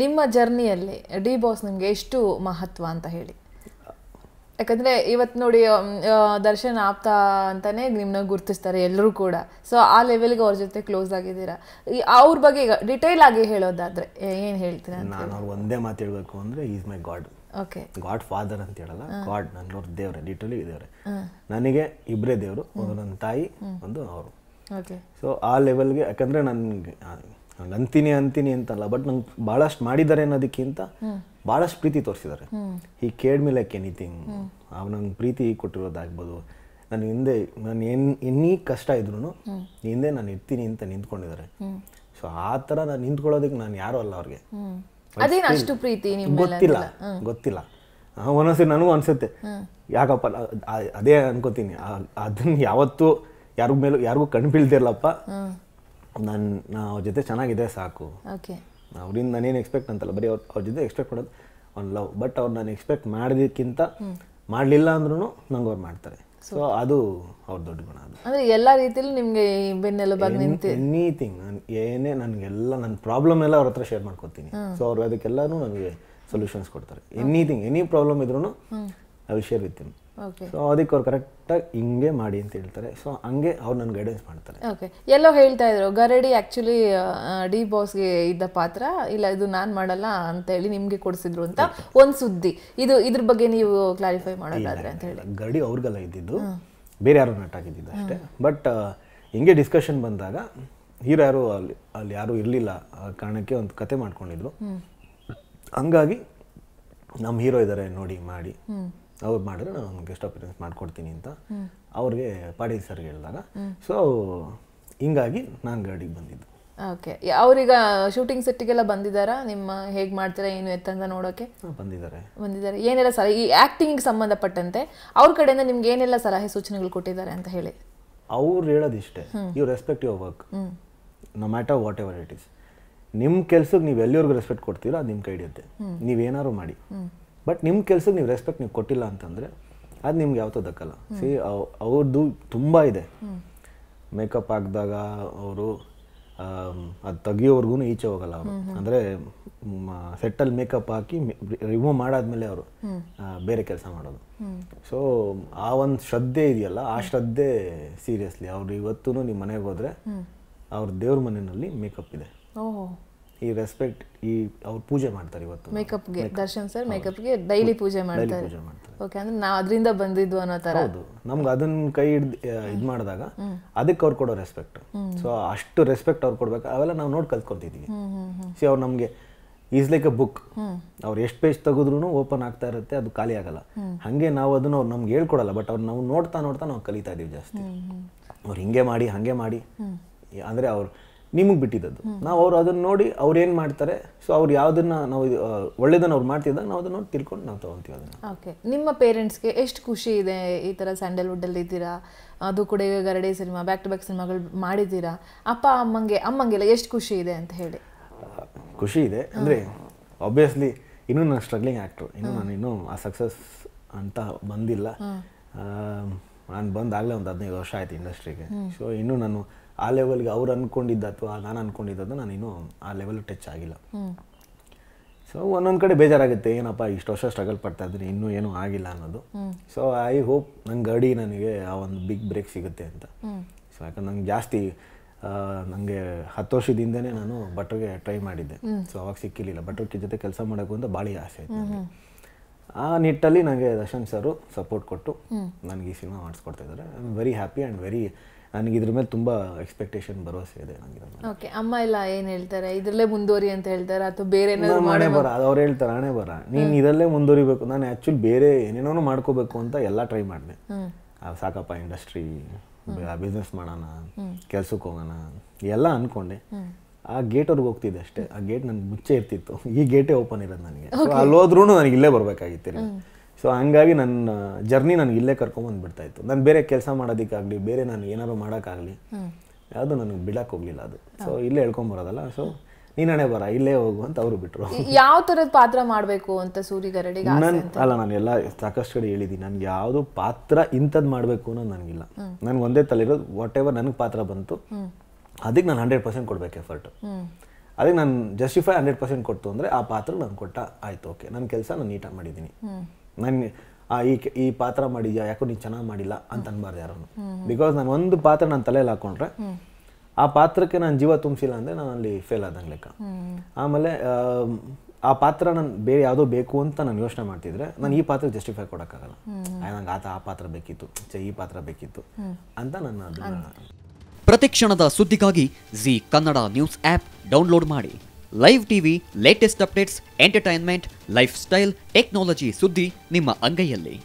ನಿಮ್ಮ ಜರ್ನಿಯಲ್ಲಿ D boss ನಿಮಗೆ ಎಷ್ಟು ಮಹತ್ವ ಅಂತ ಹೇಳಿ. ಯಾಕಂದರೆ ಇವತ್ತು ನೋಡಿ ದರ್ಶನ್ ಆಪ್ತಾ ಅಂತಲೇ ನಿಮ್ಮನ್ನ ಗುರುತಿಸ್ತಾರೆ ಎಲ್ಲರೂ ಕೂಡ. ಸೊ ಆ ಲೆವೆಲ್ಗೆ ಅವ್ರ ಜೊತೆ ಕ್ಲೋಸ್ ಆಗಿದ್ದೀರಾ. ಅವ್ರ ಬಗ್ಗೆ ಈಗ ಡಿಟೇಲ್ ಆಗಿ ಹೇಳೋದಾದರೆ ಏನು ಹೇಳ್ತೀರಾ? ನಾನು ಅವ್ರು ಒಂದೇ ಮಾತು ಹೇಳಬೇಕು ಅಂದರೆ, is my god. Okay, godfather ಅಂತ ಹೇಳಲ್ಲ, ಗಾಡ್ ನನ್ನ ಅವ್ರ ದೇವ್ರೆ, ಲಿಟರಲಿ ದೇವ್ರೆ. ನನಗೆ ಇಬ್ಬರೇ ದೇವರು, ಒಂದು ನನ್ನ ತಾಯಿ, ಒಂದು ಅವರು. ಓಕೆ, ಸೊ ಆ ಲೆವೆಲ್ಗೆ, ಯಾಕಂದರೆ ನನಗೆ ಅಂತೀನಿ ಅಂತಲ್ಲ, ಬಟ್ ನಂಗೆ ಭಾಳಷ್ಟು ಮಾಡಿದ್ದಾರೆ ಅನ್ನೋದಕ್ಕಿಂತ ಭಾಳಷ್ಟು ಪ್ರೀತಿ ತೋರಿಸಿದ್ದಾರೆ. ಈ ಕೇಡ್ ಮಿ ಲೈಕ್ ಎನಿಥಿಂಗ್. ಅವ್ರು ನಂಗೆ ಪ್ರೀತಿ ಕೊಟ್ಟಿರೋದಾಗ್ಬೋದು, ನನ್ನ ಹಿಂದೆ ನಾನು ಇನ್ನೀ ಕಷ್ಟ ಇದ್ರು ಹಿಂದೆ ನಾನು ಇರ್ತೀನಿ ಅಂತ ನಿಂತ್ಕೊಂಡಿದ್ದಾರೆ. ಸೊ ಆ ಥರ ನಾನು ನಿಂತ್ಕೊಳ್ಳೋದಕ್ಕೆ ನಾನು ಯಾರೂ ಅಲ್ಲ ಅವ್ರಿಗೆ. ಗೊತ್ತಿಲ್ಲ ಗೊತ್ತಿಲ್ಲ, ಒಂದೊಂದ್ಸರಿ ನನಗೂ ಅನ್ಸುತ್ತೆ ಯಾಕಪ್ಪ, ಅದೇ ಅನ್ಕೋತೀನಿ, ಅದನ್ನ ಯಾವತ್ತೂ ಯಾರಿಗೂ ಮೇಲೂ ಯಾರಿಗೂ ಕಣ್ಣು ಬೀಳ್ತಿರ್ಲಪ್ಪ, ನನ್ನ ಅವ್ರ ಜೊತೆ ಚೆನ್ನಾಗಿದೆ ಸಾಕು. ಅವ್ರಿಂದ ನಾನೇನು ಎಕ್ಸ್ಪೆಕ್ಟ್ ಅಂತಲ್ಲ, ಬರೀ ಅವ್ರ ಜೊತೆ ಎಕ್ಸ್ಪೆಕ್ಟ್ ಮಾಡೋದು ಒಂದು ಲವ್. ಬಟ್ ಅವ್ರು ನಾನು ಎಕ್ಸ್ಪೆಕ್ಟ್ ಮಾಡೋದಕ್ಕಿಂತ ಮಾಡಲಿಲ್ಲ ಅಂದ್ರೂ ನಂಗೆ ಅವ್ರು ಮಾಡ್ತಾರೆ. ಸೊ ಅದು ಅವ್ರ ದೊಡ್ಡ ಗುಣ. ಅದು ಅಂದರೆ ಎಲ್ಲ ರೀತಿಯಲ್ಲೂ ನಿಮಗೆ ಬೆನ್ನೆಲುಬಾಗಿ ನಿಂತು ಎನಿಥಿಂಗ್, ನಾನು ಏನೇ ನನಗೆಲ್ಲ ನನ್ನ ಪ್ರಾಬ್ಲಮ್ ಎಲ್ಲ ಅವ್ರ ಹತ್ರ ಶೇರ್ ಮಾಡ್ಕೊತೀನಿ. ಸೊ ಅವ್ರು ಅದಕ್ಕೆಲ್ಲನೂ ನನಗೆ ಸೊಲ್ಯೂಷನ್ಸ್ ಕೊಡ್ತಾರೆ. ಎನಿಥಿಂಗ್, ಎನಿ ಪ್ರಾಬ್ಲಮ್ ಇದ್ರೂ I will share with him. So ಅದಕ್ಕೆ ಅವ್ರು ಕರೆಕ್ಟಾಗಿ ಹಿಂಗೆ ಮಾಡಿ ಅಂತ ಹೇಳ್ತಾರೆ. ಸೊ ಹಂಗೆ ಅವ್ರು ನನ್ನ ಗೈಡೆನ್ಸ್ ಮಾಡ್ತಾರೆ. ಓಕೆ, ಎಲ್ಲೋ ಹೇಳ್ತಾ ಇದ್ರು ಗರಡಿ ಆ್ಯಕ್ಚುಲಿ ಡಿ ಬಾಸ್ಗೆ ಇದ್ದ ಪಾತ್ರ ಇಲ್ಲ, ಇದು ನಾನು ಮಾಡಲ್ಲ ಅಂತೇಳಿ ನಿಮಗೆ ಕೊಡಿಸಿದ್ರು ಅಂತ ಒಂದು ಸುದ್ದಿ. ಇದು ಇದ್ರ ಬಗ್ಗೆ ನೀವು ಕ್ಲಾರಿಫೈ ಮಾಡೋದಾದ್ರೆ ಅಂತ ಹೇಳಿ. ಗರಡಿ ಅವ್ರಿಗೆಲ್ಲ ಇದ್ದಿದ್ದು, ಬೇರೆ ಯಾರು ನಟ ಆಗಿದ್ದಿದ್ದು ಅಷ್ಟೇ. ಬಟ್ ಹಿಂಗೆ ಡಿಸ್ಕಷನ್ ಬಂದಾಗ ಹೀರೋ ಯಾರು ಅಲ್ಲಿ ಅಲ್ಲಿ ಯಾರೂ ಇರಲಿಲ್ಲ ಆ ಕಾರಣಕ್ಕೆ ಒಂದು ಕತೆ ಮಾಡ್ಕೊಂಡಿದ್ರು. ಹಂಗಾಗಿ ನಮ್ಮ ಹೀರೋ ಇದ್ದಾರೆ ನೋಡಿ ಮಾಡಿ, ಅವ್ರು ಮಾಡಿದ್ರೆ ನಾನು ಗೆಸ್ಟ್ ಅಪಿಯರೆನ್ಸ್ ಮಾಡಿಕೊಡ್ತೀನಿ ಅಂತ ಅವ್ರಿಗೆ ಪಾಟೀಲ್ ಸರ್ಗೆ ಹೇಳಿದಾಗ, ಸೊ ಹಿಂಗಾಗಿ ನಾನು ಗರಡಿಗೆ ಬಂದಿದ್ದು. ಓಕೆ, ಅವ್ರೀಗ ಶೂಟಿಂಗ್ ಸೆಟ್ಟಿಗೆಲ್ಲ ಬಂದಿದ್ದಾರಾ? ನಿಮ್ಮ ಹೇಗೆ ಮಾಡ್ತೀರಾ ಏನು ಎತ್ತಂತ ನೋಡೋಕ್ಕೆ ಬಂದಿದ್ದಾರೆ? ಬಂದಿದ್ದಾರೆ. ಏನೆಲ್ಲ ಸಲಹೆ ಈ ಆ್ಯಕ್ಟಿಂಗಿಗೆ ಸಂಬಂಧಪಟ್ಟಂತೆ ಅವ್ರ ಕಡೆಯಿಂದ ನಿಮ್ಗೆ ಏನೆಲ್ಲ ಸಲಹೆ ಸೂಚನೆಗಳು ಕೊಟ್ಟಿದ್ದಾರೆ ಅಂತ ಹೇಳಿ? ಅವ್ರು ಹೇಳೋದಿಷ್ಟೇ, you respect your work, no matter whatever it is. ನಿಮ್ಮ ಕೆಲ್ಸಕ್ಕೆ ನೀವು ಎಲ್ಲಿವರೆಗೂ ರೆಸ್ಪೆಕ್ಟ್ ಕೊಡ್ತೀರೋ ಅದು ನಿಮ್ಮ ಕೈ ಹಿಡಿಯುತ್ತೆ. ನೀವೇನಾದ್ರು ಮಾಡಿ, ಬಟ್ ನಿಮ್ಮ ಕೆಲಸಕ್ಕೆ ನೀವು ರೆಸ್ಪೆಕ್ಟ್ ನೀವು ಕೊಟ್ಟಿಲ್ಲ ಅಂತಂದರೆ ಅದು ನಿಮ್ಗೆ ಯಾವತ್ತೂ ದಕ್ಕಲ್ಲ. ಸಿ ಅವ್ರದ್ದು ತುಂಬ ಇದೆ. ಮೇಕಪ್ ಹಾಕಿದಾಗ ಅವರು ಅದು ತೆಗಿಯೋವ್ರಿಗೂ ಈಚೆ ಹೋಗಲ್ಲ ಅವರು. ಅಂದರೆ ಸೆಟ್ಟಲ್ಲಿ ಮೇಕಪ್ ಹಾಕಿ ರಿಮೂವ್ ಮಾಡಾದ್ಮೇಲೆ ಅವರು ಬೇರೆ ಕೆಲಸ ಮಾಡೋದು. ಸೊ ಆ ಒಂದು ಶ್ರದ್ಧೆ ಇದೆಯಲ್ಲ, ಆ ಶ್ರದ್ಧೆ ಸೀರಿಯಸ್ಲಿ ಅವ್ರು ಇವತ್ತೂ ನಿಮ್ಮ ಮನೆಗೆ ಹೋದರೆ ಅವ್ರ ದೇವ್ರ ಮನೆಯಲ್ಲಿ ಮೇಕಪ್ ಇದೆ. ಈ ರೆಸ್ಪೆಕ್ಟ್ ಈ ಅವ್ರು ಪೂಜೆ ಮಾಡ್ತಾರೆ ಇವತ್ತು ಮೇಕಪ್ಗೆ. ದರ್ಶನ್ ಸರ್ ಮೇಕಪ್ಗೆ ಡೈಲಿ ಪೂಜೆ ಮಾಡ್ತಾರೆ. ಓಕೆ, ಅಂದ್ರೆ ನಾವು ಅದರಿಂದ ಬಂದಿದ್ದು ಅನ್ನೋ ಥರ. ಹೌದು, ನಮ್ಗೆ ಅದನ್ನ ಕೈ ಹಿಡ್ದು ಇದು ಮಾಡಿದಾಗ ಅದಕ್ಕೆ ಅವ್ರು ಕೊಡೋ ರೆಸ್ಪೆಕ್ಟ್. ಸೊ ಅಷ್ಟು ರೆಸ್ಪೆಕ್ಟ್ ಅವ್ರು ಕೊಡ್ಬೇಕು. ಅವೆಲ್ಲ ನಾವು ನೋಡಿ ಕಲ್ತ್ಕೊತಿದ್ದೀವಿ. ಸೊ ಅವ್ರು ನಮಗೆ ಈಸ್ ಲೈಕ್ ಅ ಬುಕ್. ಅವ್ರು ಎಷ್ಟು ಪೇಜ್ ತೆಗೆದ್ರೂ ಓಪನ್ ಆಗ್ತಾ ಇರುತ್ತೆ, ಅದು ಖಾಲಿ ಆಗಲ್ಲ. ಹಾಗೆ ನಾವು ಅದನ್ನು ಅವ್ರು ನಮ್ಗೆ ಹೇಳ್ಕೊಡಲ್ಲ, ಬಟ್ ಅವ್ರು ನಾವು ನೋಡ್ತಾ ನೋಡ್ತಾ ನಾವು ಕಲಿತಾ ಇದೀವಿ ಜಾಸ್ತಿ. ಅವ್ರು ಹಿಂಗೆ ಮಾಡಿ ಹಾಗೆ ಮಾಡಿ ಅಂದರೆ ಅವ್ರು ನಿಮಗೆ ಬಿಟ್ಟಿದ್ದದ್ದು. ನಾವು ಅವ್ರು ಅದನ್ನ ನೋಡಿ ಅವ್ರು ಏನು ಮಾಡ್ತಾರೆ, ಸೊ ಅವ್ರು ಯಾವುದನ್ನ ನಾವು ಒಳ್ಳೇದನ್ನ ಅವ್ರು ಮಾಡ್ತಿದ್ದಾಗ ನಾವು ಅದನ್ನ ನೋಡಿ ತಿಳ್ಕೊಂಡು ನಾವು ತಗೊತೀವಿ ಅದನ್ನು. ಓಕೆ, ನಿಮ್ಮ ಪೇರೆಂಟ್ಸ್ಗೆ ಎಷ್ಟು ಖುಷಿ ಇದೆ ಈ ಥರ ಸ್ಯಾಂಡಲ್ವುಡ್ಡಲ್ಲಿ ಇದ್ದೀರಾ, ಅದು ಕೂಡ ಈಗ ಗರಡಿ ಸಿನಿಮಾ ಬ್ಯಾಕ್ ಟು ಬ್ಯಾಕ್ ಸಿನಿಮಾಗಳು ಮಾಡಿದ್ದೀರಾ? ಅಪ್ಪ ಅಮ್ಮಂಗೆಲ್ಲ ಎಷ್ಟು ಖುಷಿ ಇದೆ ಅಂತ ಹೇಳಿ? ಖುಷಿ ಇದೆ ಅಂದರೆ ಆಬ್ವಿಯಸ್ಲಿ ಇನ್ನೂ ನಾನು ಸ್ಟ್ರಗ್ಲಿಂಗ್ ಆ್ಯಕ್ಟ್ರು, ಇನ್ನೂ ಆ ಸಕ್ಸಸ್ ಅಂತ ಬಂದಿಲ್ಲ. ನಾನು ಬಂದಾಗಲೇ ಒಂದು 15 ವರ್ಷ ಆಯಿತು ಇಂಡಸ್ಟ್ರಿಗೆ. ಸೊ ಇನ್ನೂ ನಾನು ಆ ಲೆವೆಲ್ಗೆ ಅವ್ರು ಅಂದ್ಕೊಂಡಿದ್ದ ಅಥವಾ ನಾನು ಅಂದ್ಕೊಂಡಿದ್ದದ್ದು ನಾನು ಇನ್ನೂ ಆ ಲೆವೆಲ್ ಟಚ್ ಆಗಿಲ್ಲ. ಸೊ ಒಂದೊಂದು ಕಡೆ ಬೇಜಾರಾಗುತ್ತೆ, ಏನಪ್ಪ ಇಷ್ಟು ವರ್ಷ ಸ್ಟ್ರಗಲ್ ಪಡ್ತಾ ಇದ್ದೀನಿ ಇನ್ನೂ ಏನೂ ಆಗಿಲ್ಲ ಅನ್ನೋದು. ಸೊ ಐ ಹೋಪ್ ನಂಗೆ ಗಡಿ ನನಗೆ ಆ ಒಂದು ಬಿಗ್ ಬ್ರೇಕ್ ಸಿಗುತ್ತೆ ಅಂತ. ಸೊ ಯಾಕಂದ್ರೆ ನಂಗೆ ಜಾಸ್ತಿ ನನಗೆ 10 ವರ್ಷದಿಂದನೇ ನಾನು ಭಟ್ರಿಗೆ ಟ್ರೈ ಮಾಡಿದ್ದೆ. ಸೊ ಅವಾಗ ಸಿಕ್ಕಿರಲಿಲ್ಲ. ಭಟ್ರ ಜೊತೆ ಕೆಲಸ ಮಾಡೋಕ್ಕೂ ಅಂತ ಭಾಳ ಆಸೆ ಆಯಿತು ನನಗೆ. ಆ ನಿಟ್ಟಲ್ಲಿ ನನಗೆ ದರ್ಶನ್ ಸರು ಸಪೋರ್ಟ್ ಕೊಟ್ಟು ನನಗೆ ಈ ಸಿನಿಮಾ ಮಾಡಿಸ್ಕೊಡ್ತಾ ಇದ್ದಾರೆ. I am very happy and very, ನನಗೆ ಇದ್ರ ಮೇಲೆ ತುಂಬ ಎಕ್ಸ್ಪೆಕ್ಟೇಷನ್, ಭರವಸೆ ಇದೆ ನನಗೆ. ಓಕೆ, ಅಮ್ಮ ಎಲ್ಲ ಏನು ಹೇಳ್ತಾರೆ? ಇದರಲ್ಲೇ ಮುಂದುವರಿ ಅಂತ ಹೇಳ್ತಾರೆ ಅಥವಾ ಬೇರೆ ಮಾಡೇ ಬರ? ಅದು ಅವ್ರು ಹೇಳ್ತಾರೆ ಹಣೆ ಬರ, ನೀನು ಇದರಲ್ಲೇ ಮುಂದುವರಿಬೇಕು. ನಾನು ಆ್ಯಕ್ಚುಲಿ ಬೇರೆ ಏನೇನೋ ಮಾಡ್ಕೋಬೇಕು ಅಂತ ಎಲ್ಲ ಟ್ರೈ ಮಾಡಿದೆ. ಸಾಕಪ್ಪ ಇಂಡಸ್ಟ್ರಿ, ಬಿಸ್ನೆಸ್ ಮಾಡೋಣ, ಕೆಲಸಕ್ಕೆ ಹೋಗೋಣ ಎಲ್ಲ ಅಂದ್ಕೊಂಡೆ. ಆ ಗೇಟ್ವರೆಗೆ ಹೋಗ್ತಿದ್ದೆ ಅಷ್ಟೇ. ಆ ಗೇಟ್ ನನಗೆ ಮುಚ್ಚೆ ಇರ್ತಿತ್ತು, ಈ ಗೇಟೇ ಓಪನ್ ಇರೋದು ನನಗೆ. ಅಲ್ಲಿ ಹೋದ್ರೂ ನನಗೆ ಇಲ್ಲೇ ಬರಬೇಕಾಗಿತ್ತು. ಸೊ ಹಂಗಾಗಿ ನನ್ನ ಜರ್ನಿ ನನಗೆ ಇಲ್ಲೇ ಕರ್ಕೊಂಬಂದು ಬಿಡ್ತಾ ಇತ್ತು. ನಾನು ಬೇರೆ ಕೆಲಸ ಮಾಡೋದಕ್ಕಾಗಲಿ, ಬೇರೆ ನಾನು ಏನಾದ್ರು ಮಾಡೋಕ್ಕಾಗಲಿ, ಯಾವುದೂ ನನಗೆ ಬಿಡಕ್ಕೆ ಹೋಗಲಿಲ್ಲ. ಅದು ಸೊ ಇಲ್ಲೇ ಹೇಳ್ಕೊಂಬರೋದಲ್ಲ, ಸೊ ನೀನು ಹಣೆ ಬರ ಇಲ್ಲೇ ಹೋಗು ಅಂತ ಅವರು ಬಿಟ್ಟರು. ಯಾವ ಥರದ ಪಾತ್ರ ಮಾಡಬೇಕು ಅಂತ ಸೂರಿ ಗರಡಿಗೆ ಅಲ್ಲ, ನಾನು ಎಲ್ಲ ಸಾಕಷ್ಟು ಕಡೆ ಹೇಳಿದ್ದೀನಿ. ನನಗೆ ಯಾವುದು ಪಾತ್ರ ಇಂಥದ್ದು ಮಾಡಬೇಕು ಅನ್ನೋದು ನನಗಿಲ್ಲ. ನನಗೆ ಒಂದೇ ತಲೆ ಇರೋದು, ವಾಟ್ ಎವರ್ ನನಗೆ ಪಾತ್ರ ಬಂತು ಅದಕ್ಕೆ ನಾನು 100% ಕೊಡ್ಬೇಕು ಎಫರ್ಟು. ಅದಕ್ಕೆ ನಾನು ಜಸ್ಟಿಫೈ 100% ಕೊಡ್ತು ಅಂದ್ರೆ ಆ ಪಾತ್ರ ನಾನು ಕೊಟ್ಟ ಆಯ್ತು ಓಕೆ ನನ್ನ ಕೆಲಸ ನಾನು ನೀಟಾಗಿ ಮಾಡಿದೀನಿ ನಾನು ಈ ಪಾತ್ರ ಮಾಡಿದ್ಯಾ ಯಾಕೋ ನೀ ಚೆನ್ನಾಗಿ ಮಾಡಿಲ್ಲ ಅಂತ ಅನ್ಬಾರ್ದು ಯಾರನ್ನು ಬಿಕಾಸ್ ನಾನು ಒಂದು ಪಾತ್ರ ನನ್ನ ತಲೆಯಲ್ಲಿ ಹಾಕೊಂಡ್ರೆ ಆ ಪಾತ್ರಕ್ಕೆ ನಾನು ಜೀವ ತುಂಬಿಸಿಲ್ಲ ಅಂದ್ರೆ ನಾನು ಅಲ್ಲಿ ಫೇಲ್ ಆದಂಗೆ ಲೆಕ್ಕ ಆಮೇಲೆ ಆ ಪಾತ್ರ ನಾನು ಬೇರೆ ಯಾವುದೋ ಬೇಕು ಅಂತ ನಾನು ಯೋಚನೆ ಮಾಡ್ತಿದ್ರೆ ನಾನು ಈ ಪಾತ್ರ ಜಸ್ಟಿಫೈ ಕೊಡೋಕ್ಕಾಗಲ್ಲ ನಂಗೆ ಆತ ಆ ಪಾತ್ರ ಬೇಕಿತ್ತು ಈ ಪಾತ್ರ ಬೇಕಿತ್ತು ಅಂತ ನನ್ನ ಪ್ರತಿ ಕ್ಷಣದ ಸುದ್ದಿಗಾಗಿ Zee Kannada news app download ಮಾಡಿ live TV latest updates entertainment lifestyle technology ಸುದ್ದಿ ನಿಮ್ಮ ಅಂಗೈಯಲ್ಲಿ